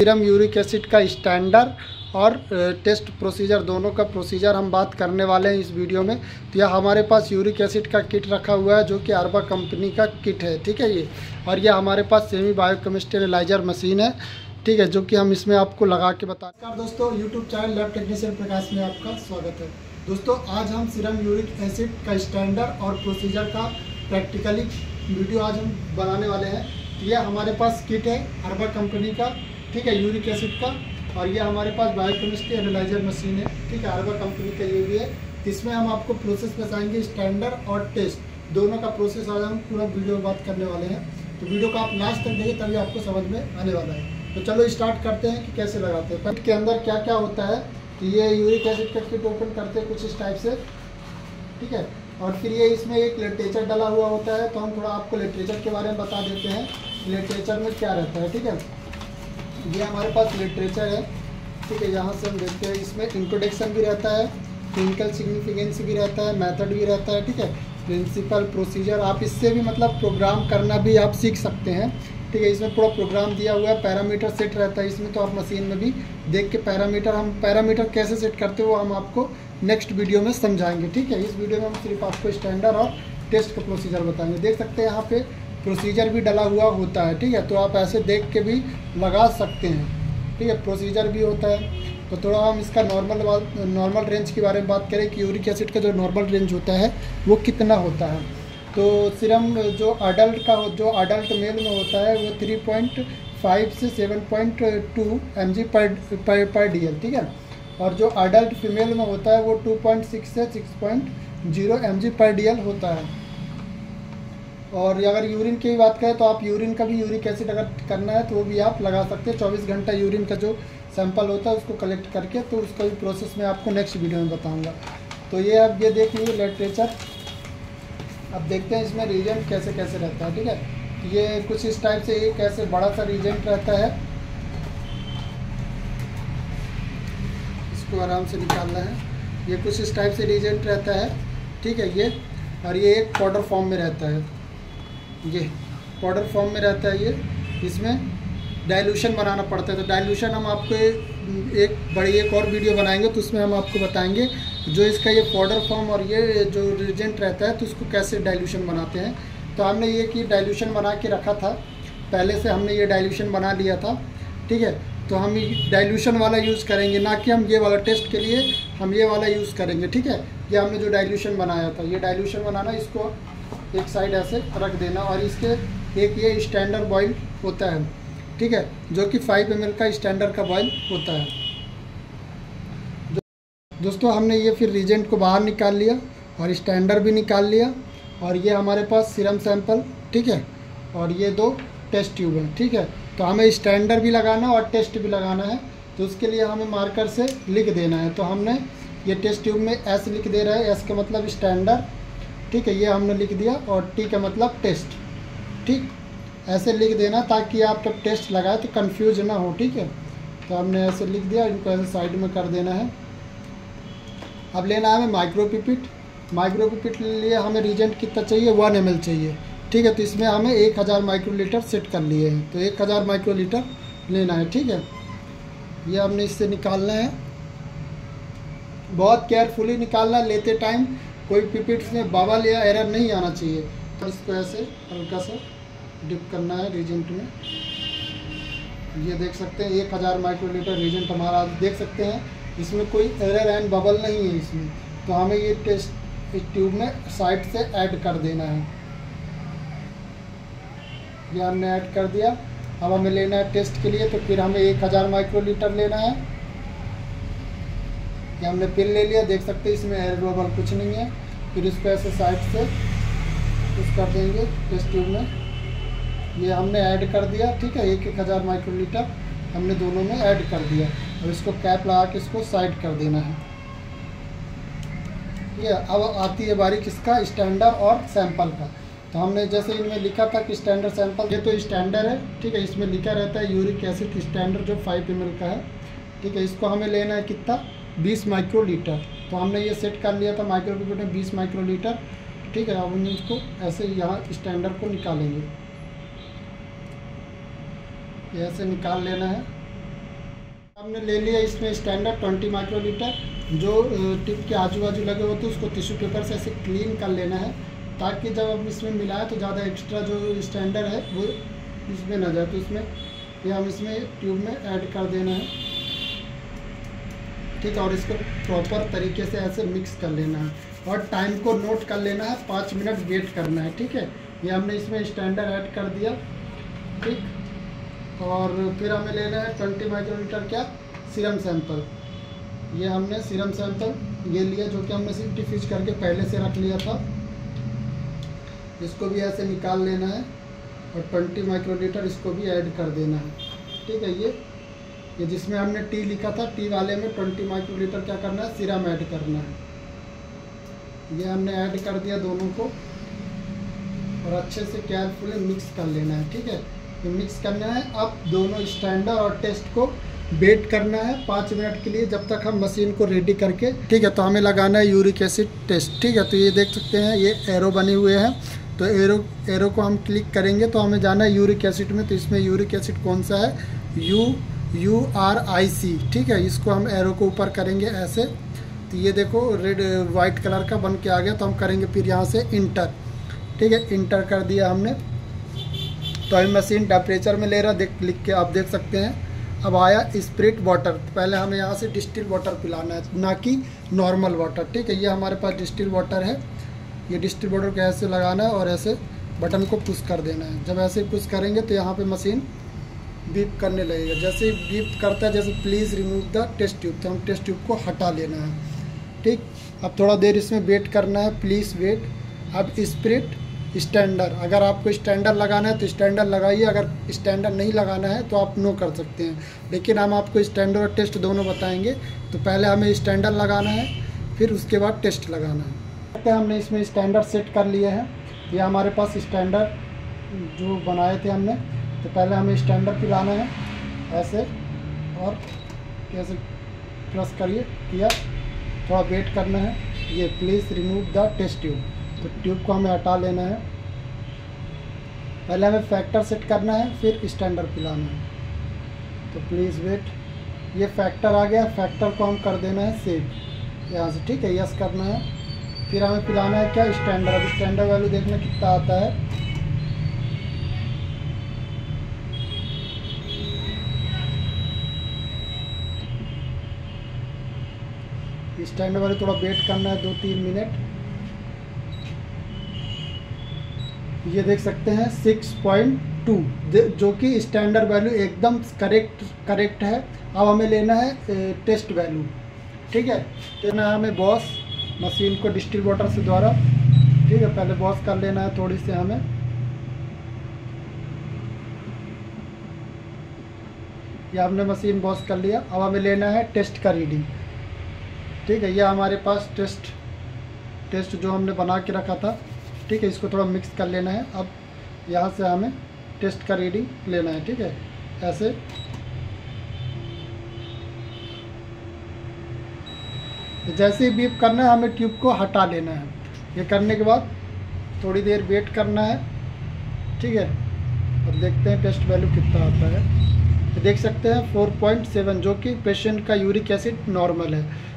Serum uric acid का standard और test procedure दोनों का प्रोसीजर हम बात करने वाले हैं इस वीडियो में। तो यह हमारे पास यूरिक एसिड का किट रखा हुआ है जो कि अरबा कंपनी का किट है, ठीक है ये। और यह हमारे पास सेमी बायोकेमिस्ट्री एनालाइजर मशीन है, ठीक है, जो कि हम इसमें आपको लगा के बता। नमस्कार दोस्तों, YouTube channel lab technician Prakash में आपका स्वागत है। दोस्तों आज हम सीरम यूरिक एसिड का स्टैंडर्ड और प्रोसीजर का प्रैक्टिकली वीडियो आज हम बनाने वाले हैं। यह हमारे पास किट है अरबा कंपनी का, ठीक है, यूरिक एसिड का। और ये हमारे पास बायोकेमिस्ट्री एनालाइजर मशीन है, ठीक है, अर्बा कंपनी का ये भी है। इसमें हम आपको प्रोसेस बताएंगे स्टैंडर्ड और टेस्ट दोनों का प्रोसेस। आज हम पूरा वीडियो में बात करने वाले हैं, तो वीडियो का आप लास्ट तक देखिए तभी आपको समझ में आने वाला है। तो चलो स्टार्ट करते हैं कि कैसे लगाते हैं किट के अंदर क्या क्या होता है। तो ये यूरिक एसिड का किट ओपन करते हैं कुछ इस टाइप से, ठीक है। और फिर ये इसमें एक लिटरेचर डाला हुआ होता है, तो हम थोड़ा आपको लिटरेचर के बारे में बता देते हैं, लिटरेचर में क्या रहता है, ठीक है। ये हमारे पास लिटरेचर है, ठीक है। यहाँ से हम देखते हैं इसमें इंट्रोडक्शन भी रहता है, क्लिनिकल सिग्निफिकेंस भी रहता है, मेथड भी रहता है, ठीक है, प्रिंसिपल प्रोसीजर। आप इससे भी मतलब प्रोग्राम करना भी आप सीख सकते हैं, ठीक है। इसमें पूरा प्रोग्राम दिया हुआ है, पैरामीटर सेट रहता है इसमें, तो आप मशीन में भी देख के पैरामीटर कैसे सेट करते हो वो हम आपको नेक्स्ट वीडियो में समझाएंगे, ठीक है। इस वीडियो में हम सिर्फ आपको स्टैंडर्ड और टेस्ट का प्रोसीजर बताएंगे। देख सकते हैं यहाँ पर प्रोसीजर भी डला हुआ होता है, ठीक है, तो आप ऐसे देख के भी लगा सकते हैं, ठीक है, प्रोसीजर भी होता है। तो थोड़ा हम इसका नॉर्मल रेंज के बारे में बात करें कि यूरिक एसिड का जो नॉर्मल रेंज होता है वो कितना होता है। तो सीरम जो अडल्ट मेल में होता है वो 3.5 से 7.2 mg पर DL, ठीक है। और जो अडल्ट फीमेल में होता है वो 2.6 से 6.0 mg पर DL होता है। और अगर यूरिन की भी बात करें तो आप यूरिन का भी यूरिक एसिड अगर करना है तो वो भी आप लगा सकते हैं। 24 घंटा यूरिन का जो सैंपल होता है उसको कलेक्ट करके, तो उसका भी प्रोसेस मैं आपको नेक्स्ट वीडियो में बताऊंगा। तो ये आप ये देख लीजिए लिटरेचर। अब देखते हैं इसमें रिएजेंट कैसे कैसे रहता है, ठीक है। ये कुछ इस टाइप से एक ऐसे बड़ा सा रिएजेंट रहता है, इसको आराम से निकालना है। ये कुछ इस टाइप से रिएजेंट रहता है, ठीक है ये। और ये एक पाउडर फॉर्म में रहता है, ये पाउडर फॉर्म में रहता है ये। इसमें डाइल्यूशन बनाना पड़ता है, तो डाइल्यूशन हम आपको एक और वीडियो बनाएंगे, तो उसमें हम आपको बताएंगे जो इसका ये पाउडर फॉर्म और ये जो रिएजेंट रहता है तो उसको कैसे डाइल्यूशन बनाते हैं। तो हमने ये कि डाइल्यूशन बना के रखा था पहले से, हमने ये डाइल्यूशन बना लिया था, ठीक है। तो हम डाइल्यूशन वाला यूज़ करेंगे, ना कि हम ये वाला टेस्ट के लिए हम ये वाला यूज़ करेंगे, ठीक है। ये हमने जो डाइल्यूशन बनाया था, ये डाइल्यूशन बनाना, इसको एक साइड ऐसे रख देना। और इसके एक ये स्टैंडर्ड बॉयल होता है, ठीक है, जो कि 5 ml का स्टैंडर्ड का बॉयल होता है। दोस्तों हमने ये फिर रिजेंट को बाहर निकाल लिया और स्टैंडर्ड भी निकाल लिया। और ये हमारे पास सीरम सैंपल, ठीक है, और ये 2 टेस्ट ट्यूब हैं, ठीक है। तो हमें स्टैंडर्ड भी लगाना और टेस्ट भी लगाना है, तो उसके लिए हमें मार्कर से लिख देना है। तो हमने ये टेस्ट ट्यूब में S लिख दे रहा है, S का मतलब स्टैंडर्ड, ठीक है, ये हमने लिख दिया। और टी का मतलब टेस्ट, ठीक, ऐसे लिख देना ताकि आप जब टेस्ट लगाए तो कंफ्यूज ना हो, ठीक है। तो हमने ऐसे लिख दिया, इनको ऐसे साइड में कर देना है। अब लेना है हमें माइक्रोपिपिट। माइक्रोपिपिट के लिए हमें रिजेंट कितना चाहिए, 1 ml चाहिए, ठीक है। तो इसमें हमें 1000 माइक्रोलीटर सेट कर लिए हैं, तो 1000 माइक्रोलीटर लेना है, ठीक है। ये हमने इससे निकालना है, बहुत केयरफुली निकालना, लेते टाइम कोई पिपिट्स में बबल या एरर नहीं आना चाहिए। तो इसको ऐसे हल्का सा डिप करना है रिजेंट में। ये देख सकते हैं 1000 माइक्रोलीटर रिजेंट हमारा, देख सकते हैं इसमें कोई एरर एंड बबल नहीं है इसमें। तो हमें ये टेस्ट ट्यूब में साइड से ऐड कर देना है, ये हमने ऐड कर दिया। अब हमें लेना है टेस्ट के लिए, तो फिर हमें 1000 माइक्रोलीटर लेना है, ये हमने पिल ले लिया। देख सकते हैं इसमें एयर बबल कुछ नहीं है। फिर इसको ऐसे साइड से कुछ कर देंगे टेस्ट ट्यूब में, ये हमने ऐड कर दिया, ठीक है। 1000 माइक्रोलीटर हमने दोनों में ऐड कर दिया। और इसको कैप लगा के इसको साइड कर देना है। ये अब आती है बारी किसका, स्टैंडर्ड और सैंपल का। तो हमने जैसे इनमें लिखा था कि स्टैंडर्ड सैंपल, ये तो स्टैंडर्ड है, ठीक है, इसमें लिखा रहता है यूरिक एसिड स्टैंडर्ड जो 5 ml का है, ठीक है। इसको हमें लेना है कितना, 20 माइक्रोलीटर। तो हमने ये सेट कर लिया था माइक्रोपिपिट में 20 माइक्रोलीटर, ठीक है। अब हम इसको ऐसे यहाँ स्टैंडर्ड को निकालेंगे, ऐसे निकाल लेना है। हमने ले लिया। इसमें स्टैंडर्ड 20 माइक्रोलीटर जो टिप के आजू बाजू लगे होते हैं उसको टिश्यू पेपर से ऐसे क्लीन कर लेना है, ताकि जब हम इसमें मिलाएं तो ज़्यादा एक्स्ट्रा जो स्टैंडर्ड है वो इसमें ना जाए। तो इसमें ये हम इसमें ट्यूब में ऐड कर देना है, ठीक है। और इसको प्रॉपर तरीके से ऐसे मिक्स कर लेना है और टाइम को नोट कर लेना है, 5 मिनट वेट करना है, ठीक है। ये हमने इसमें स्टैंडर्ड ऐड कर दिया, ठीक। और फिर हमें लेना है 20 माइक्रोलीटर क्या सीरम सैंपल। ये हमने सीरम सैंपल ये लिया जो कि हमने सिर्फ डिफ्यूज करके पहले से रख लिया था। इसको भी ऐसे निकाल लेना है और 20 माइक्रोलीटर इसको भी ऐड कर देना है, ठीक है। ये जिसमें हमने टी लिखा था, टी वाले में 20 माइक्रोलीटर क्या करना है सीरम ऐड करना है। ये हमने ऐड कर दिया दोनों को और अच्छे से केयरफुली मिक्स कर लेना है, ठीक है। तो मिक्स करना है। अब दोनों स्टैंडर्ड और टेस्ट को वेट करना है 5 मिनट के लिए, जब तक हम मशीन को रेडी करके, ठीक है। तो हमें लगाना है यूरिक एसिड टेस्ट, ठीक है। तो ये देख सकते हैं ये एरो बने हुए हैं, तो एरो को हम क्लिक करेंगे तो हमें जाना है यूरिक एसिड में। तो इसमें यूरिक एसिड कौन सा है, URIC, ठीक है। इसको हम एरो को ऊपर करेंगे ऐसे, तो ये देखो रेड वाइट कलर का बन के आ गया। तो हम करेंगे फिर यहाँ से इंटर, ठीक है। इंटर कर दिया हमने। तो अभी मशीन टेम्परेचर में ले रहा लिख के आप देख सकते हैं। अब आया स्प्रिट वाटर। तो पहले हमें यहाँ से डिस्टिल वाटर पिलाना है, ना कि नॉर्मल वाटर, ठीक है। ये हमारे पास डिस्टिल वाटर है। ये डिस्टिल वाटर को ऐसे लगाना है और ऐसे बटन को पुश कर देना है। जब ऐसे पुश करेंगे तो यहाँ पे मशीन बीप करने लगेगा। जैसे बीप करता है जैसे please remove the test tube, तो हम टेस्ट ट्यूब को हटा लेना है, ठीक। अब थोड़ा देर इसमें वेट करना है, प्लीज़ वेट। अब स्प्रिट स्टैंडर्ड, अगर आपको स्टैंडर्ड लगाना है तो स्टैंडर्ड लगाइए, अगर स्टैंडर्ड नहीं लगाना है तो आप नो कर सकते हैं। लेकिन हम आपको स्टैंडर्ड और टेस्ट दोनों बताएंगे। तो पहले हमें स्टैंडर्ड लगाना है, फिर उसके बाद टेस्ट लगाना है। हमने इसमें स्टैंडर्ड सेट कर लिए हैं। ये हमारे पास स्टैंडर्ड जो बनाए थे हमने। तो पहले हमें स्टैंडर्ड पिलाना है ऐसे, और ऐसे प्रेस करिए किया, थोड़ा वेट करना है। ये please remove the test tube, तो ट्यूब को हमें हटा लेना है। पहले हमें फैक्टर सेट करना है, फिर स्टैंडर्ड पिलाना है। तो प्लीज़ वेट। ये फैक्टर आ गया, फैक्टर को हम कर देना है सेव यहाँ से, ठीक है। यस करना है। फिर हमें पिलाना है क्या स्टैंडर्ड। अब स्टैंडर्ड वैल्यू देखना कितना आता है। स्टैंडर्ड वैल्यू थोड़ा वेट करना है 2-3 मिनट। ये देख सकते हैं 6.2 जो कि स्टैंडर्ड वैल्यू एकदम करेक्ट है। अब हमें लेना है टेस्ट वैल्यू, ठीक है। लेना है हमें बॉस मशीन को डिस्टिल वाटर से द्वारा, ठीक है। पहले बॉस कर लेना है थोड़ी से हमें। ये हमने मशीन बॉस कर लिया। अब हमें लेना है टेस्ट का रीडिंग, ठीक है। यह हमारे पास टेस्ट जो हमने बना के रखा था, ठीक है। इसको थोड़ा मिक्स कर लेना है। अब यहाँ से हमें टेस्ट का रीडिंग लेना है, ठीक है। ऐसे जैसे ही बीप करना है हमें ट्यूब को हटा लेना है। ये करने के बाद थोड़ी देर वेट करना है, ठीक है। अब देखते हैं टेस्ट वैल्यू कितना आता है। देख सकते हैं 4.7 जो कि पेशेंट का यूरिक एसिड नॉर्मल है।